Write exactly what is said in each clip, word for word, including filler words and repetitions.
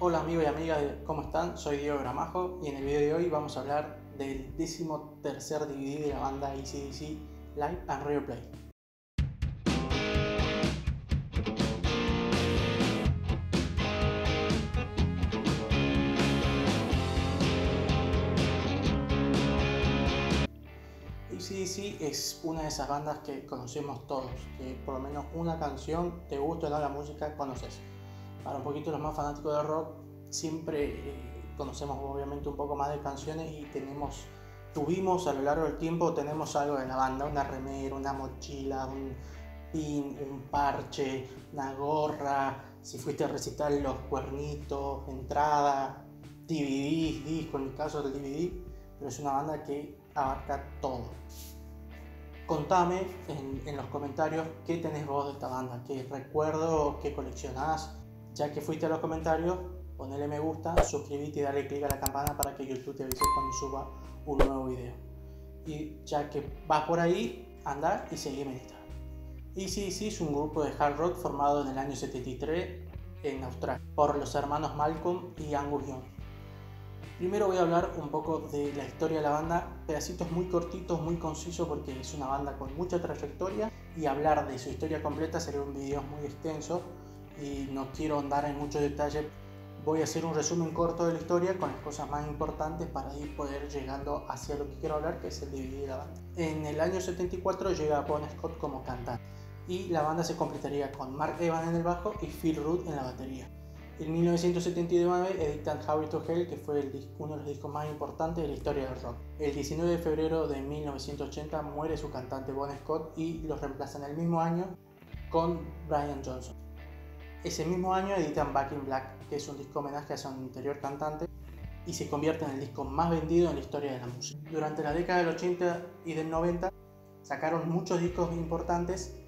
Hola amigos y amigas, ¿cómo están? Soy Diego Gramajo y en el video de hoy vamos a hablar del décimo tercer D V D de la banda A C D C, Live at River Plate. A C D C es una de esas bandas que conocemos todos, que por lo menos una canción te gusta o no la música conoces. Para un poquito los más fanáticos del rock, siempre eh, conocemos obviamente un poco más de canciones y tenemos, tuvimos a lo largo del tiempo, tenemos algo de la banda, una remera, una mochila, un pin, un parche, una gorra, si fuiste a recitar los cuernitos, entrada, D V D, disco, en el caso del D V D, pero es una banda que abarca todo. Contame en, en los comentarios qué tenés vos de esta banda, qué recuerdo, qué coleccionás. Ya que fuiste a los comentarios, ponele me gusta, suscríbete y dale click a la campana para que YouTube te avise cuando suba un nuevo video. Y ya que vas por ahí, andá y seguime en Instagram. A C D C es un grupo de hard rock formado en el año setenta y tres en Australia por los hermanos Malcolm y Angus Young. Primero voy a hablar un poco de la historia de la banda, pedacitos muy cortitos, muy concisos, porque es una banda con mucha trayectoria y hablar de su historia completa sería un video muy extenso. Y no quiero andar en muchos detalles, voy a hacer un resumen corto de la historia con las cosas más importantes para ir poder llegando hacia lo que quiero hablar, que es el D V D de la banda. En el año setenta y cuatro llega Bon Scott como cantante y la banda se completaría con Mark Evans en el bajo y Phil Rudd en la batería. En mil novecientos setenta y nueve editan Highway to Hell, que fue el disco, uno de los discos más importantes de la historia del rock. El diecinueve de febrero de mil novecientos ochenta muere su cantante Bon Scott y los reemplazan el mismo año con Brian Johnson. Ese mismo año editan Back in Black, que es un disco homenaje a un anterior cantante y se convierte en el disco más vendido en la historia de la música. Durante la década del ochenta y del noventa sacaron muchos discos importantes.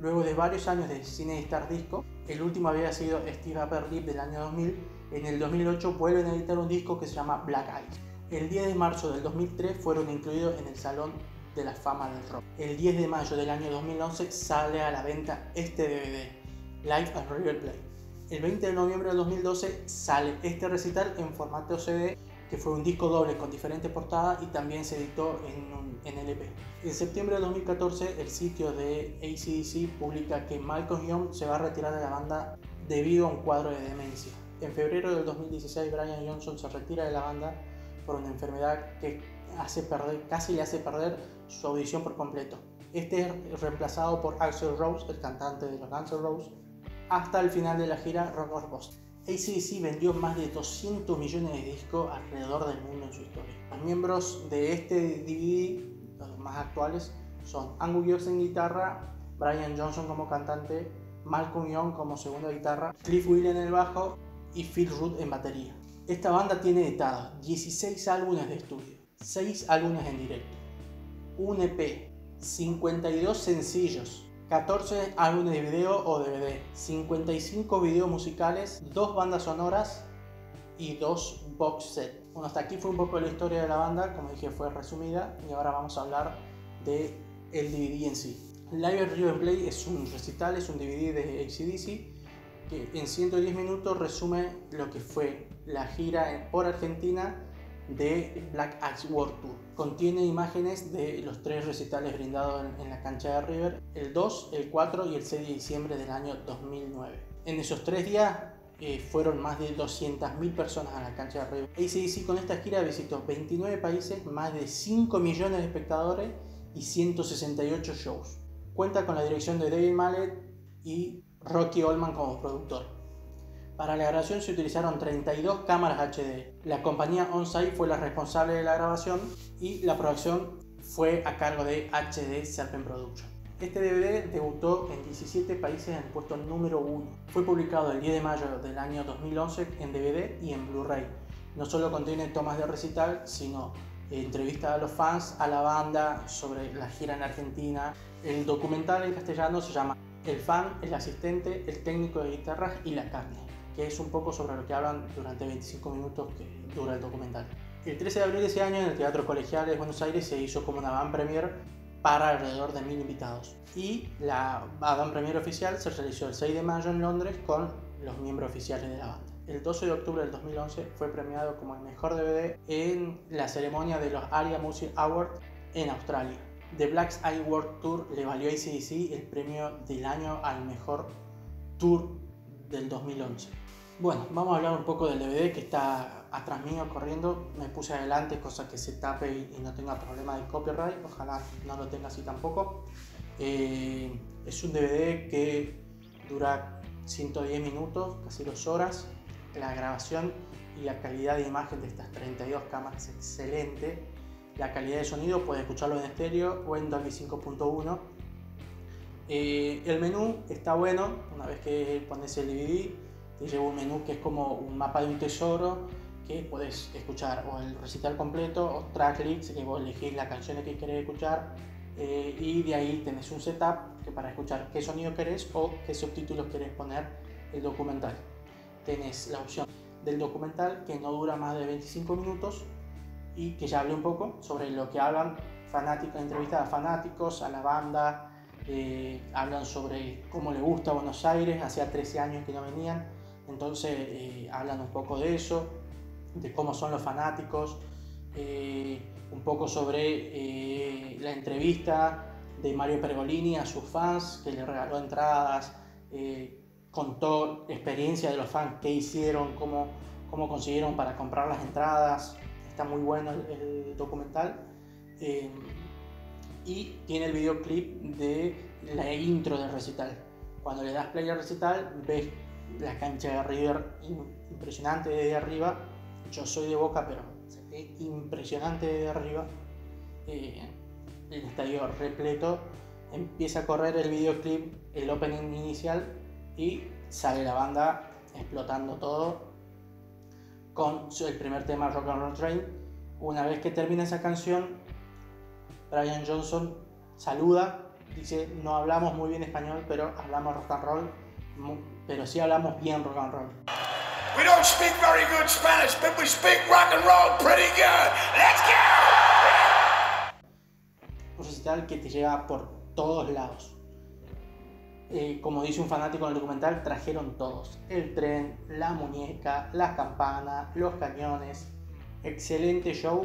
Luego de varios años de sin editar disco, el último había sido Stiff Upper Lip del año dos mil, en el dos mil ocho vuelven a editar un disco que se llama Black Ice. El diez de marzo del dos mil tres fueron incluidos en el Salón de la Fama del Rock. El diez de mayo del año dos mil once sale a la venta este D V D. Live at River Plate. El veinte de noviembre del dos mil doce sale este recital en formato C D, que fue un disco doble con diferentes portadas y también se editó en, un, en L P. En septiembre del dos mil catorce el sitio de A C D C publica que Malcolm Young se va a retirar de la banda debido a un cuadro de demencia. En febrero del dos mil dieciséis Brian Johnson se retira de la banda por una enfermedad que hace perder, casi le hace perder su audición por completo. Este es reemplazado por Axl Rose, el cantante de los Guns N' Roses, hasta el final de la gira Rock or Bust. A C D C vendió más de doscientos millones de discos alrededor del mundo en su historia. Los miembros de este D V D, los más actuales, son Angus Young en guitarra, Brian Johnson como cantante, Malcolm Young como segunda guitarra, Cliff Williams en el bajo y Phil Rudd en batería. Esta banda tiene editados dieciséis álbumes de estudio, seis álbumes en directo, un E P, cincuenta y dos sencillos, catorce álbumes de video o D V D, cincuenta y cinco videos musicales, dos bandas sonoras y dos box set. Bueno, hasta aquí fue un poco la historia de la banda, como dije fue resumida, y ahora vamos a hablar de el D V D en sí. Live at River Plate es un recital, es un D V D de A C D C que en ciento diez minutos resume lo que fue la gira por Argentina de Black Ice World Tour. Contiene imágenes de los tres recitales brindados en, en la cancha de River, el dos, el cuatro y el seis de diciembre del año dos mil nueve. En esos tres días eh, fueron más de doscientas mil personas a la cancha de River. A C D C con esta gira visitó veintinueve países, más de cinco millones de espectadores y ciento sesenta y ocho shows. Cuenta con la dirección de David Mallet y Rocky Oldham como productor. Para la grabación se utilizaron treinta y dos cámaras H D. La compañía On-Site fue la responsable de la grabación y la producción fue a cargo de H D Serpent Production. Este D V D debutó en diecisiete países en el puesto número uno. Fue publicado el diez de mayo del año dos mil once en D V D y en Blu-ray. No solo contiene tomas de recital, sino entrevistas a los fans, a la banda, sobre la gira en Argentina. El documental en castellano se llama El fan, el asistente, el técnico de guitarras y la carne, que es un poco sobre lo que hablan durante veinticinco minutos que dura el documental. El trece de abril de ese año en el Teatro Colegial de Buenos Aires se hizo como una band premiere para alrededor de mil invitados. Y la band premiere oficial se realizó el seis de mayo en Londres con los miembros oficiales de la banda. el doce de octubre del dos mil once fue premiado como el mejor D V D en la ceremonia de los Area Music Awards en Australia. The Black Ice World Tour le valió a A C D C el premio del año al mejor tour del dos mil once. Bueno, vamos a hablar un poco del D V D que está atrás mío corriendo. Me puse adelante, cosa que se tape y no tenga problema de copyright. Ojalá no lo tenga así tampoco. Eh, es un D V D que dura ciento diez minutos, casi dos horas. La grabación y la calidad de imagen de estas treinta y dos cámaras es excelente. La calidad de sonido, puedes escucharlo en estéreo o en Dolby cinco punto uno. Eh, el menú está bueno. Una vez que pones el D V D, te lleva un menú que es como un mapa de un tesoro, que puedes escuchar o el recital completo o tracklists, que vos elegís las canciones que querés escuchar, eh, y de ahí tenés un setup que para escuchar qué sonido querés o qué subtítulos querés poner el documental. Tenés la opción del documental, que no dura más de veinticinco minutos y que ya hablé un poco sobre lo que hablan fanáticos, entrevistas a fanáticos, a la banda, eh, hablan sobre cómo les gusta Buenos Aires, hacía trece años que no venían, entonces eh, hablan un poco de eso, de cómo son los fanáticos, eh, un poco sobre eh, la entrevista de Mario Pergolini a sus fans, que le regaló entradas, eh, contó experiencia de los fans, qué hicieron, cómo, cómo consiguieron para comprar las entradas. Está muy bueno el, el documental, eh, y tiene el videoclip de la intro del recital. Cuando le das play al recital, ves la cancha de River impresionante desde arriba. Yo soy de Boca, pero se ve impresionante desde arriba, eh, el estadio repleto. Empieza a correr el videoclip, el opening inicial, y sale la banda explotando todo con el primer tema, Rock and Roll Train. Una vez que termina esa canción, Brian Johnson saluda, dice: no hablamos muy bien español, pero hablamos rock and roll, pero sí hablamos bien rock and roll. We don't speak very good Spanish, but we speak rock and roll pretty good. Let's go! Un recital que te lleva por todos lados. Eh, como dice un fanático en el documental, trajeron todos: el tren, la muñeca, las campanas, los cañones. Excelente show,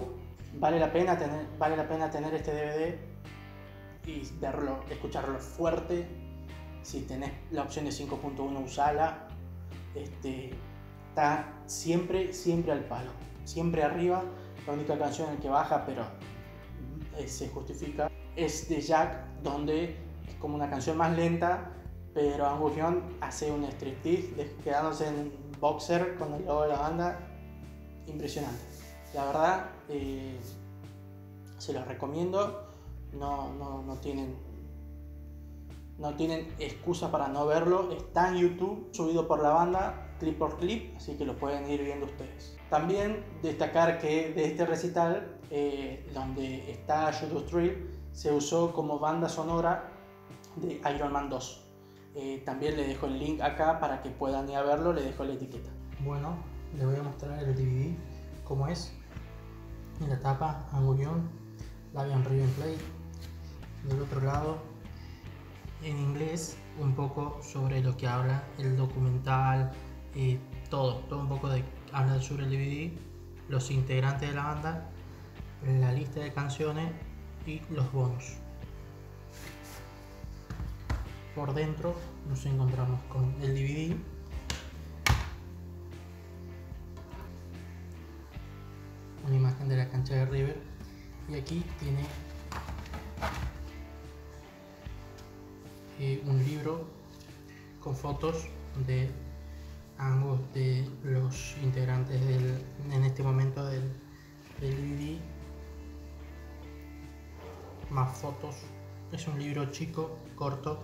vale la pena tener, vale la pena tener este D V D y verlo, escucharlo fuerte. Si tenés la opción de cinco punto uno, usala. Este, está siempre, siempre al palo, siempre arriba. La única canción en la que baja, pero eh, se justifica, es The Jack, donde es como una canción más lenta, pero Angus Young hace un striptease quedándose en boxer con el logo de la banda. Impresionante, la verdad. Eh, se los recomiendo. No, no, no tienen no tienen excusa para no verlo. Está en YouTube, subido por la banda clip por clip, así que lo pueden ir viendo ustedes. También destacar que de este recital, eh, donde está Shoot to Thrill, se usó como banda sonora de Iron Man dos. Eh, también les dejo el link acá para que puedan ir a verlo, les dejo la etiqueta. Bueno, les voy a mostrar el D V D como es. En la tapa, Angus Young, Live at River Plate. Del otro lado, en inglés, un poco sobre lo que habla el documental, eh, todo, todo un poco de, habla sobre el D V D, los integrantes de la banda, la lista de canciones y los bonus. Por dentro nos encontramos con el D V D, una imagen de la cancha de River, y aquí tiene eh, un libro con fotos de ambos, de los integrantes del, en este momento del, del D V D, más fotos. Es un libro chico, corto,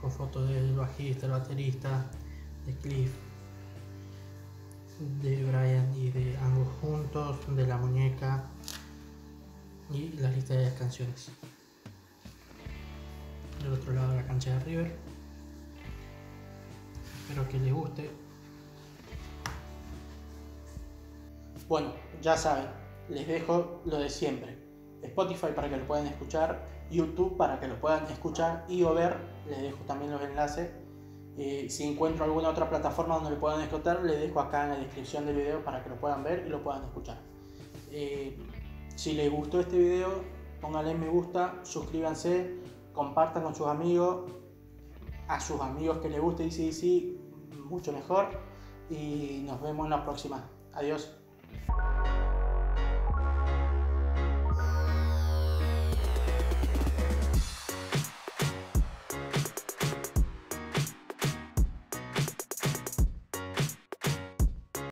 con fotos del bajista, el baterista, de Cliff, de Brian y de Angus juntos, de la muñeca y la lista de las canciones. Del otro lado, de la cancha de River. Espero que les guste. Bueno, ya saben, les dejo lo de siempre: Spotify para que lo puedan escuchar, YouTube para que lo puedan escuchar y o ver, les dejo también los enlaces, Eh, si encuentro alguna otra plataforma donde lo puedan escuchar, les dejo acá en la descripción del video para que lo puedan ver y lo puedan escuchar. Eh, si les gustó este video, pónganle me gusta, suscríbanse, compartan con sus amigos, a sus amigos que les guste A C D C, mucho mejor, y nos vemos en la próxima. Adiós.